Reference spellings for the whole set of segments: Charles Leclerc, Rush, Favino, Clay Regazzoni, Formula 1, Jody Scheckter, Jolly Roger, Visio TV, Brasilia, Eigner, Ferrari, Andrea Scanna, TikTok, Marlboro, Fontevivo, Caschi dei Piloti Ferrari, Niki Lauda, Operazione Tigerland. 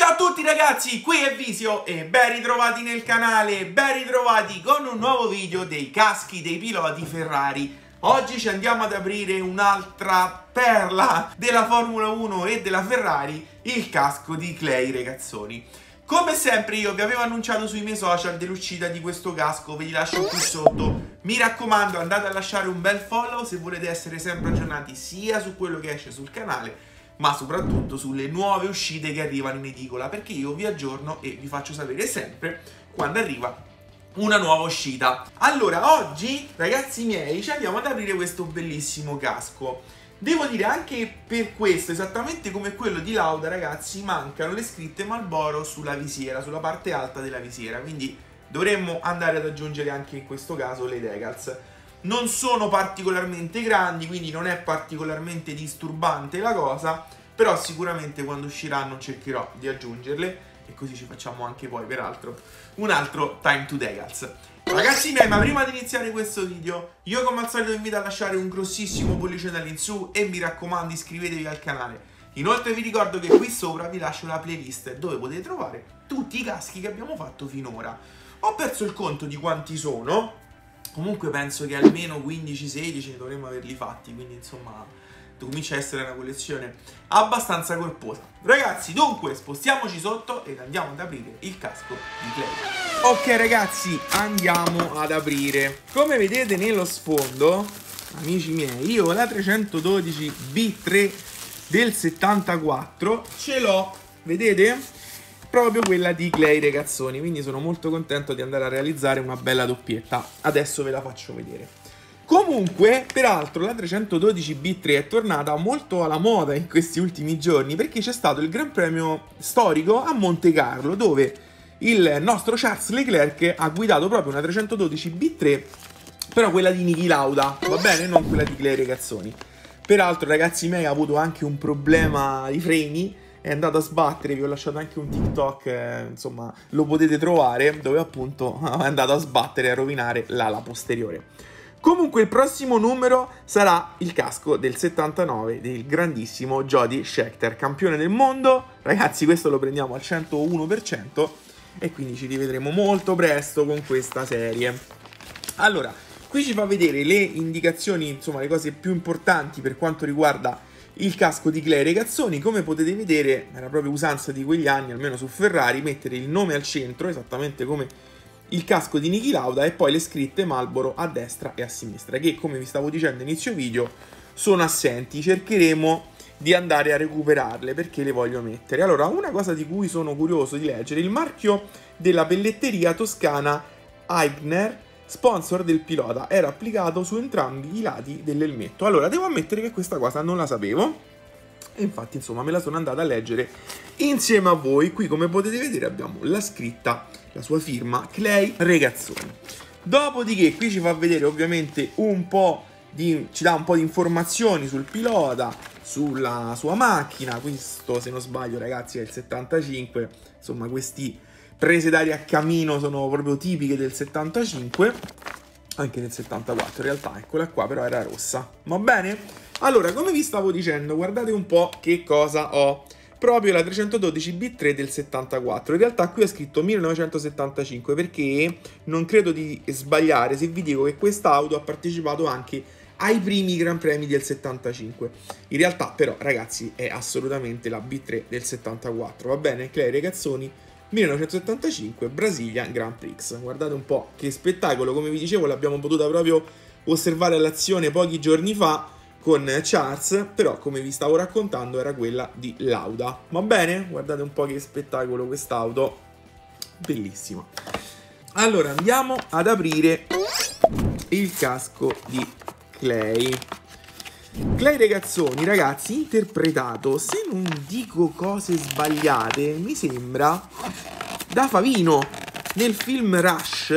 Ciao a tutti ragazzi, qui è Visio e ben ritrovati nel canale, ben ritrovati con un nuovo video dei caschi dei piloti Ferrari. Oggi ci andiamo ad aprire un'altra perla della Formula 1 e della Ferrari, il casco di Clay Regazzoni. Come sempre io vi avevo annunciato sui miei social dell'uscita di questo casco, ve li lascio qui sotto. Mi raccomando, andate a lasciare un bel follow se volete essere sempre aggiornati sia su quello che esce sul canale ma soprattutto sulle nuove uscite che arrivano in edicola, perché io vi aggiorno e vi faccio sapere sempre quando arriva una nuova uscita. Allora, oggi, ragazzi miei, ci andiamo ad aprire questo bellissimo casco. Devo dire anche per questo, esattamente come quello di Lauda, ragazzi, mancano le scritte Marlboro sulla visiera, sulla parte alta della visiera, quindi dovremmo andare ad aggiungere anche in questo caso le decals. Non sono particolarmente grandi, quindi non è particolarmente disturbante la cosa, però sicuramente quando usciranno cercherò di aggiungerle e così ci facciamo anche poi, peraltro, un altro time to decals. Ragazzi miei, ma prima di iniziare questo video, io come al solito vi invito a lasciare un grossissimo pollice dall'insù e mi raccomando iscrivetevi al canale. Inoltre vi ricordo che qui sopra vi lascio la playlist dove potete trovare tutti i caschi che abbiamo fatto finora. Ho perso il conto di quanti sono. Comunque penso che almeno 15-16 dovremmo averli fatti, quindi insomma comincia a essere una collezione abbastanza corposa. Ragazzi, dunque spostiamoci sotto ed andiamo ad aprire il casco di Clay. Ok ragazzi, andiamo ad aprire. Come vedete nello sfondo, amici miei, io la 312 B3 del 74 ce l'ho, vedete? Proprio quella di Clay Regazzoni, quindi sono molto contento di andare a realizzare una bella doppietta. Adesso ve la faccio vedere. Comunque, peraltro, la 312 B3 è tornata molto alla moda in questi ultimi giorni perché c'è stato il Gran Premio storico a Monte Carlo, dove il nostro Charles Leclerc ha guidato proprio una 312 B3, però quella di Niki Lauda, va bene? Non quella di Clay Regazzoni. Peraltro, ragazzi miei, ha avuto anche un problema di freni, è andato a sbattere, vi ho lasciato anche un TikTok, insomma lo potete trovare, dove appunto è andato a sbattere e a rovinare l'ala posteriore. Comunque il prossimo numero sarà il casco del 79 del grandissimo Jody Scheckter, campione del mondo. Ragazzi, questo lo prendiamo al 101% e quindi ci rivedremo molto presto con questa serie. Allora, qui ci fa vedere le indicazioni, insomma le cose più importanti per quanto riguarda il casco di Clay Regazzoni. Come potete vedere, era proprio usanza di quegli anni, almeno su Ferrari, mettere il nome al centro, esattamente come il casco di Niki Lauda, e poi le scritte Marlboro a destra e a sinistra, che come vi stavo dicendo inizio video, sono assenti. Cercheremo di andare a recuperarle perché le voglio mettere. Allora, una cosa di cui sono curioso di leggere, il marchio della pelletteria toscana Eigner, sponsor del pilota, era applicato su entrambi i lati dell'elmetto. Allora, devo ammettere che questa cosa non la sapevo e infatti insomma me la sono andata a leggere insieme a voi. Qui come potete vedere abbiamo la scritta, la sua firma, Clay Regazzoni. Dopodiché qui ci fa vedere ovviamente un po' di, ci dà un po' di informazioni sul pilota, sulla sua macchina. Questo, se non sbaglio ragazzi, è il 75, insomma questi prese d'aria a camino sono proprio tipiche del 75, anche del 74 in realtà, eccola qua, però era rossa, va bene? Allora, come vi stavo dicendo, guardate un po' che cosa ho, proprio la 312 B3 del 74, in realtà qui ho scritto 1975 perché non credo di sbagliare se vi dico che quest'auto ha partecipato anche ai primi Gran Premi del 75. In realtà però ragazzi è assolutamente la B3 del 74, va bene? Clay Regazzoni 1975 Brasilia Grand Prix. Guardate un po' che spettacolo, come vi dicevo l'abbiamo potuta proprio osservare all'azione pochi giorni fa con Charles, però come vi stavo raccontando era quella di Lauda, va bene? Guardate un po' che spettacolo quest'auto, bellissima. Allora andiamo ad aprire il casco di Clay. Clay Regazzoni, ragazzi, interpretato, se non dico cose sbagliate, mi sembra da Favino nel film Rush,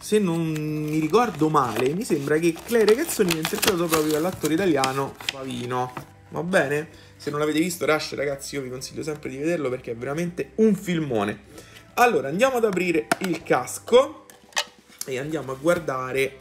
se non mi ricordo male, mi sembra che Clay Regazzoni sia interpretato proprio dall'attore italiano Favino, va bene? Se non l'avete visto Rush, ragazzi, io vi consiglio sempre di vederlo perché è veramente un filmone. Allora, andiamo ad aprire il casco e andiamo a guardare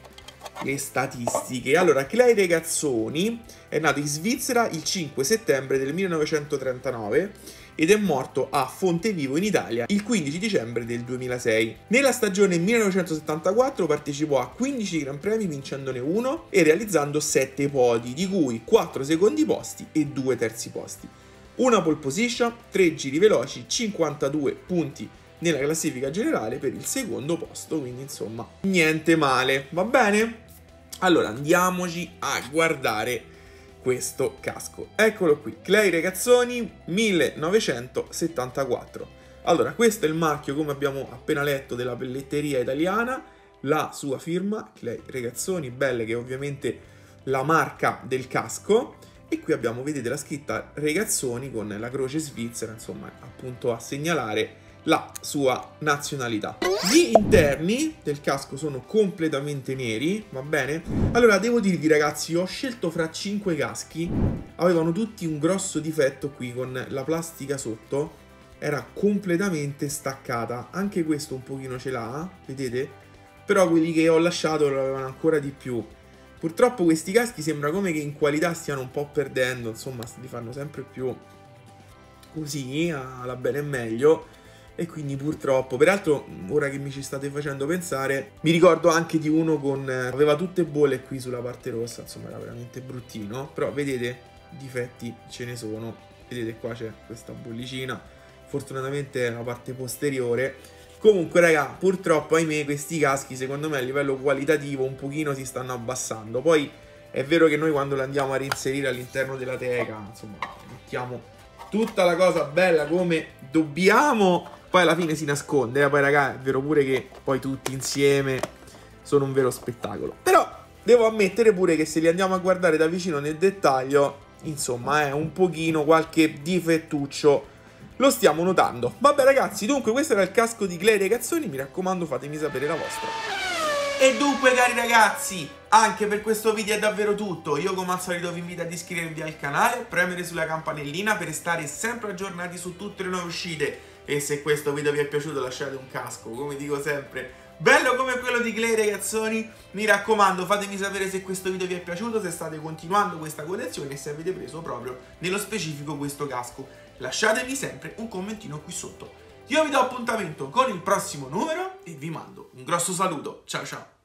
le statistiche. Allora, Clay Regazzoni è nato in Svizzera il 5 settembre del 1939 ed è morto a Fontevivo in Italia il 15 dicembre del 2006. Nella stagione 1974 partecipò a 15 Gran Premi vincendone uno e realizzando 7 podi, di cui 4 secondi posti e 2 terzi posti. Una pole position, 3 giri veloci, 52 punti nella classifica generale per il secondo posto, quindi insomma niente male, va bene? Allora andiamoci a guardare questo casco, eccolo qui, Clay Regazzoni 1974. Allora questo è il marchio, come abbiamo appena letto, della pelletteria italiana, la sua firma Clay Regazzoni, belle che è ovviamente la marca del casco, e qui abbiamo, vedete, la scritta Regazzoni con la croce svizzera, insomma appunto a segnalare la sua nazionalità. Gli interni del casco sono completamente neri, va bene? Allora devo dirvi ragazzi, ho scelto fra 5 caschi, avevano tutti un grosso difetto qui, con la plastica sotto era completamente staccata, anche questo un pochino ce l'ha, vedete? Però quelli che ho lasciato lo avevano ancora di più. Purtroppo questi caschi sembra come che in qualità stiano un po' perdendo, insomma li fanno sempre più così, alla bene e meglio. E quindi purtroppo, peraltro ora che mi ci state facendo pensare, mi ricordo anche di uno con aveva tutte bolle qui sulla parte rossa, insomma era veramente bruttino, però vedete, difetti ce ne sono, vedete qua c'è questa bollicina, fortunatamente è la parte posteriore. Comunque raga, purtroppo ahimè questi caschi secondo me a livello qualitativo un pochino si stanno abbassando, poi è vero che noi quando li andiamo a reinserire all'interno della teca, insomma mettiamo tutta la cosa bella come dobbiamo, poi alla fine si nasconde, poi raga è vero pure che poi tutti insieme sono un vero spettacolo, però devo ammettere pure che se li andiamo a guardare da vicino nel dettaglio, insomma è un pochino qualche difettuccio, lo stiamo notando. Vabbè ragazzi, dunque questo era il casco di Clay Regazzoni, mi raccomando fatemi sapere la vostra. E dunque cari ragazzi, anche per questo video è davvero tutto, io come al solito vi invito ad iscrivervi al canale, premere sulla campanellina per restare sempre aggiornati su tutte le nuove uscite, e se questo video vi è piaciuto lasciate un casco, come dico sempre, bello come quello di Clay Regazzoni, mi raccomando fatemi sapere se questo video vi è piaciuto, se state continuando questa collezione e se avete preso proprio nello specifico questo casco, lasciatemi sempre un commentino qui sotto. Io vi do appuntamento con il prossimo numero e vi mando un grosso saluto, ciao ciao!